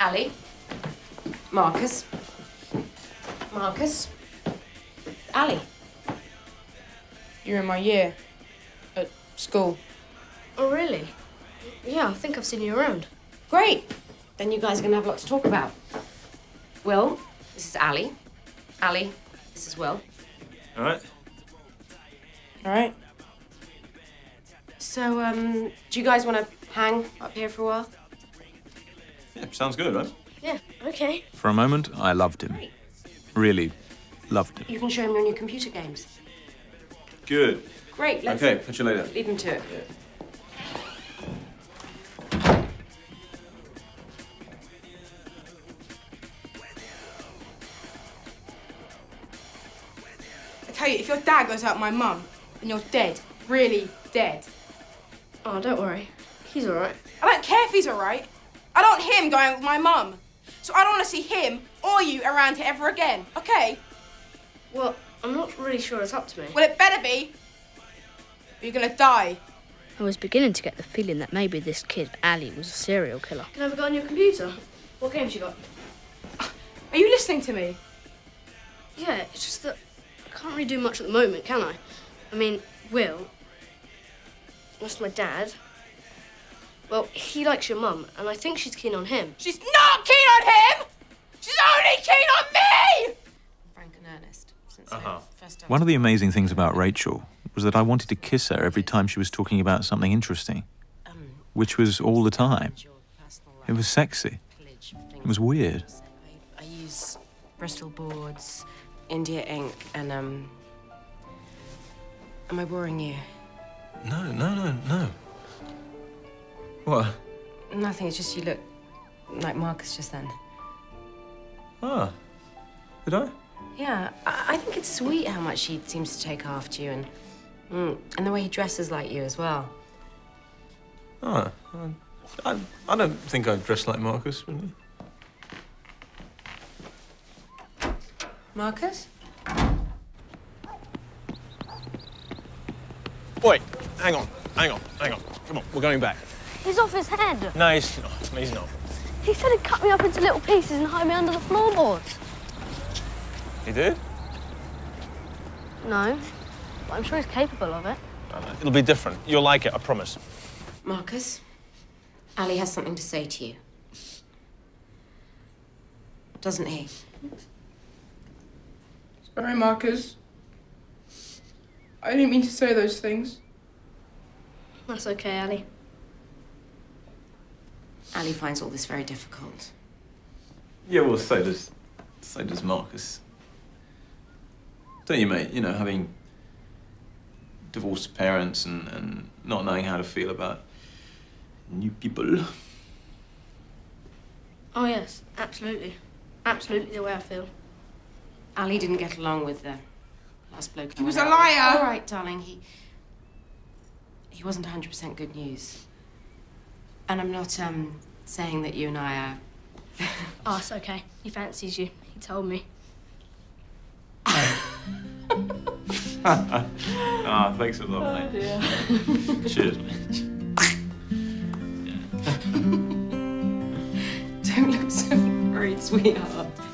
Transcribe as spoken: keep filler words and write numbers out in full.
Ali. Marcus. Marcus. Ali. You're in my year. At school. Oh, really? Yeah, I think I've seen you around. Great. Then you guys are going to have a lot to talk about. Will, this is Ali. Ali, this is Will. All right. All right. So, um, do you guys want to hang up here for a while? Yeah, sounds good, right? Yeah, okay. For a moment, I loved him. Great. Really loved him. You can show him your new computer games. Good. Great, let's... Okay, catch you later. Leave him to it. Yeah. Tell you, if your dad goes out with my mum, then you're dead. Really dead. Oh, don't worry. He's all right. I don't care if he's all right. I don't want him going out with my mum. So I don't want to see him or you around here ever again, okay? Well, I'm not really sure it's up to me. Well, it better be, or you're going to die. I was beginning to get the feeling that maybe this kid, Ali, was a serial killer. Can I have a go on your computer? What games you got? Are you listening to me? Yeah, it's just that... I can't really do much at the moment, can I? I mean, Will, that's my dad. Well, he likes your mum, and I think she's keen on him. She's not keen on him! She's only keen on me! Frank and Ernest. Since uh-huh. first time One of the amazing things about Rachel was that I wanted to kiss her every time she was talking about something interesting, um, which was all the time. It was sexy. It was weird. I use Bristol boards, India ink, and, um... am I boring you? No, no, no, no. What? Nothing, it's just you look like Marcus just then. Ah. Did I? Yeah, I, I think it's sweet how much he seems to take after you, and... Mm, and the way he dresses like you as well. Ah. I, I, I don't think I dress like Marcus, really. Marcus? Wait, hang on, hang on, hang on. Come on, we're going back. He's off his head. No, he's not. He's not. He said he'd cut me up into little pieces and hide me under the floorboards. He did? No, but I'm sure he's capable of it. I know. It'll be different. You'll like it, I promise. Marcus, Ali has something to say to you. Doesn't he? Sorry, Marcus. I didn't mean to say those things. That's okay, Ali. Ali finds all this very difficult. Yeah, well, so does, so does Marcus. Don't you, mate? You know, having divorced parents and, and not knowing how to feel about new people. Oh, yes, absolutely. Absolutely the way I feel. Ali didn't get along with the last bloke. He was a liar! All right, darling, he... he wasn't one hundred percent good news. And I'm not, um, saying that you and I are... Oh, it's okay. He fancies you. He told me. Ah, oh, thanks a lot, mate. Oh, dear. Cheers, mate. Don't look so worried, sweetheart.